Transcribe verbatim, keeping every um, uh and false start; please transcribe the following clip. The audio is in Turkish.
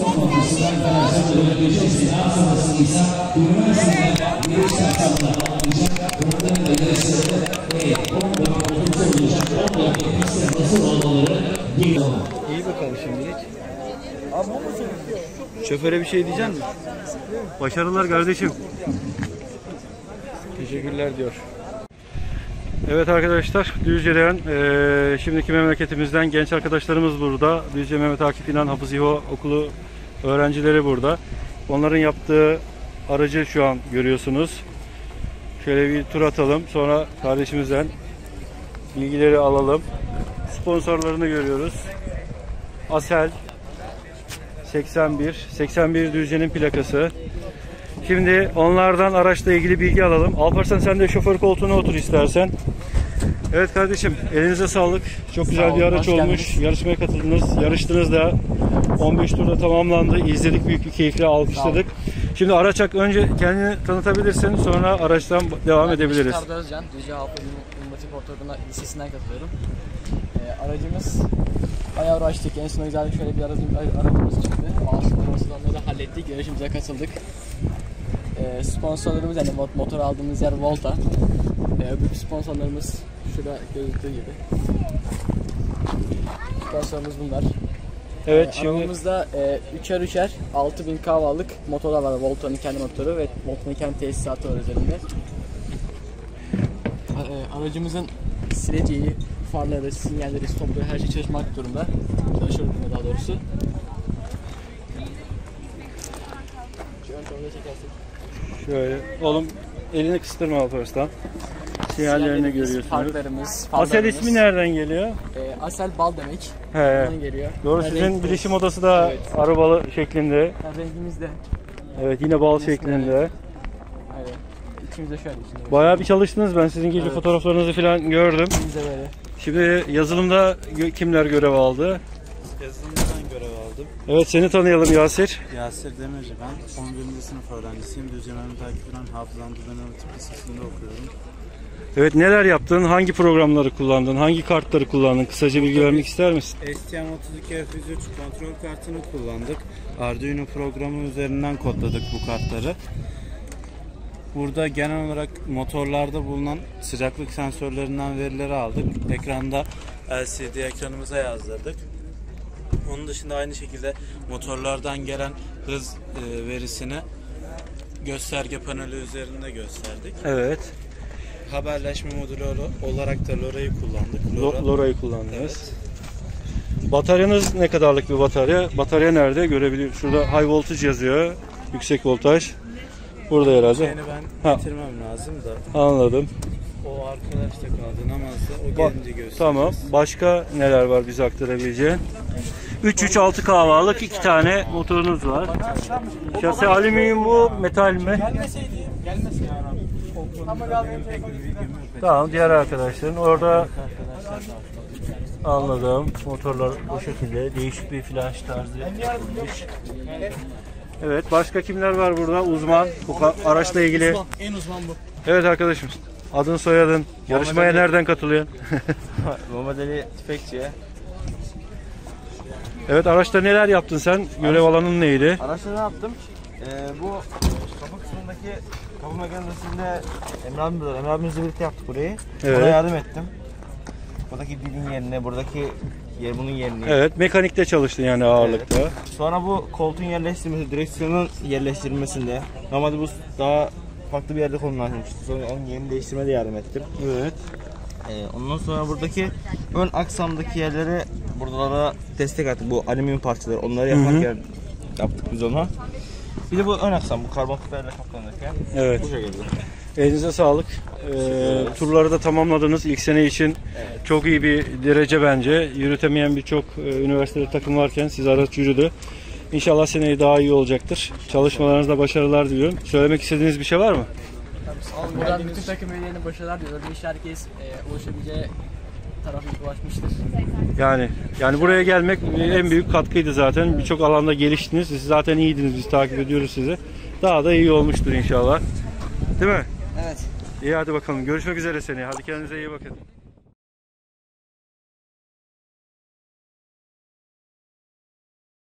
toplantısı arkadaşlar öğreneceğiz. Daha sonrasıysa üniversitede bir şartlarla alınacak. Onların da yarışları on dört otuz olacak. on dört otuz nasıl olmaları değil. İyi bakalım şimdilik. Şoföre bir şey diyecek misin? Başarılar kardeşim. Teşekkürler diyor. Evet arkadaşlar, Düzce'den e, şimdiki memleketimizden genç arkadaşlarımız burada. Düzce Mehmet Akif İnan Hafız Okulu öğrencileri burada. Onların yaptığı aracı şu an görüyorsunuz. Şöyle bir tur atalım. Sonra kardeşimizden bilgileri alalım. Sponsorlarını görüyoruz. Asel seksen bir, seksen bir Düzce'nin plakası. Şimdi onlardan araçla ilgili bilgi alalım. Alparslan, sen de şoför koltuğuna otur istersen. Evet kardeşim, elinize sağlık. Çok güzel Sağ bir araç olmuş. Geldiniz. Yarışmaya katıldınız. Yarıştınız da on beş turda tamamlandı. İzledik, büyük bir keyifle alkışladık. Şimdi araç hakkında önce kendini tanıtabilirsin. Sonra araçtan devam ben edebiliriz. Ben Özcan, Düzce Alparslan Matematik Ortaokulu Lisesi'nden katılıyorum. Ee, aracımız bayağı uğraştık. En son güzel şöyle bir aracımız çıktı. Maaşlarımızdan da hallettik. Yarışımıza katıldık. Sponsorlarımız, yani motor aldığımız yer Volta. Öbür sponsorlarımız şurada gözüktüğü gibi. Sponsorlarımız bunlar. Evet, şimdi arabamızda üçer üçer altı bin kW'lık motorlar var. Volta'nın kendi motoru ve Volta'nın kendi tesisatı var üzerinde. Aracımızın sileceği, farları, sinyalleri, stopları, her şey çalışmak durumda. Çalışır durumda daha doğrusu. Şöyle, oğlum elini kıstırma Alparslan. Sinyallerini görüyorsunuz. Parklarımız, Asel ismi nereden geliyor? E, Asel bal demek. He. Geliyor. Doğru, yani sizin renkli bilişim odası da evet, arabalı şeklinde. Yani rengimiz de. Evet, yine bal rengimiz şeklinde. Evet. Evet. İçimizde şöyle. İçimizde bayağı bir çalıştınız. Ben sizin gece evet, fotoğraflarınızı falan gördüm. Böyle. Şimdi yazılımda kimler görev aldı? Yazılımda ben görev aldım. Evet, seni tanıyalım Yasir. Yasir Demirci ben. on birinci sınıf öğrencisiyim. Düzce Mehmet Akif İnan Hafız Lisesi'nde okuyorum. Evet, neler yaptın? Hangi programları kullandın? Hangi kartları kullandın? Kısaca bilgi vermek ister misin? S T M otuz iki F yüz üç kontrol kartını kullandık. Arduino programı üzerinden kodladık bu kartları. Burada genel olarak motorlarda bulunan sıcaklık sensörlerinden verileri aldık. Ekranda L C D ekranımıza yazdırdık. Onun dışında aynı şekilde motorlardan gelen hız verisini gösterge paneli üzerinde gösterdik. Evet. Haberleşme modülü olarak da Lora'yı kullandık. Lora. Lora'yı kullandınız. Evet. Bataryanız ne kadarlık bir batarya? Batarya nerede? Görebiliyor. Şurada high voltage yazıyor. Yüksek voltaj. Burada herhalde. Yani ben getirmem ha, lazım da. Anladım. O arkadaş da kaldı namazda. O gelince göstereceğiz. Tamam. Başka neler var bize aktarabileceğin? üç üç altı kahvalık iki tane motorunuz var. Şase alüminyum bu, metal mi? Gelmeseydi, gelmesin ya Rabbi. Tamam, diğer arkadaşların orada anladım. Motorlar bu şekilde değişik bir flash tarzı. Evet, başka kimler var burada? Uzman, bu araçla ilgili. En uzman bu. Evet arkadaşım. Adın, soyadın, yarışmaya nereden katılıyorsun? Mehmet Ali Tüfekçi'ye. Evet, araçta neler yaptın sen? Görev alanın neydi? Araçta ne yaptım? Ee, bu kapı kısmındaki kapı mekanizmasında Emre abimiz var. Emre abimizle birlikte yaptık burayı. Evet. Ona yardım ettim. Buradaki dilin yerine, buradaki yer bunun yerine. Evet, mekanikte çalıştın yani ağırlıkta. Evet. Sonra bu koltuğun yerleştirilmesi, direksiyonun yerleştirilmesinde. Normalde bu daha farklı bir yerde konumlanmıştı. Sonra onun yerini değiştirmeye de yardım ettim. Evet. Ee, ondan sonra buradaki ön aksamdaki yerlere, buralara destek attık. Bu alüminyum parçaları, onları yapmak yer yaptık biz ona. Bir de bu ön aksam, bu karbon fiberle kaplanırken. Yani. Evet. Bu şekilde. Elinize sağlık. Ee, turları da tamamladınız. İlk sene için evet, çok iyi bir derece bence. Yürütemeyen birçok e, üniversitede takım varken siz araç yürüdü. İnşallah seneye daha iyi olacaktır. Çalışmalarınızda başarılar diliyorum. Söylemek istediğiniz bir şey var mı? Tabii, buradan bütün takım üyelerine başarılar diliyorum. Herkes e, ulaşabileceği tarafı ulaşmıştır. Yani yani buraya gelmek evet, en büyük katkıydı zaten. Evet. Birçok alanda geliştiniz. Siz zaten iyiydiniz. Biz takip ediyoruz sizi. Daha da iyi olmuştur inşallah. Değil mi? Evet. İyi, hadi bakalım. Görüşmek üzere seneye. Hadi kendinize iyi bakın.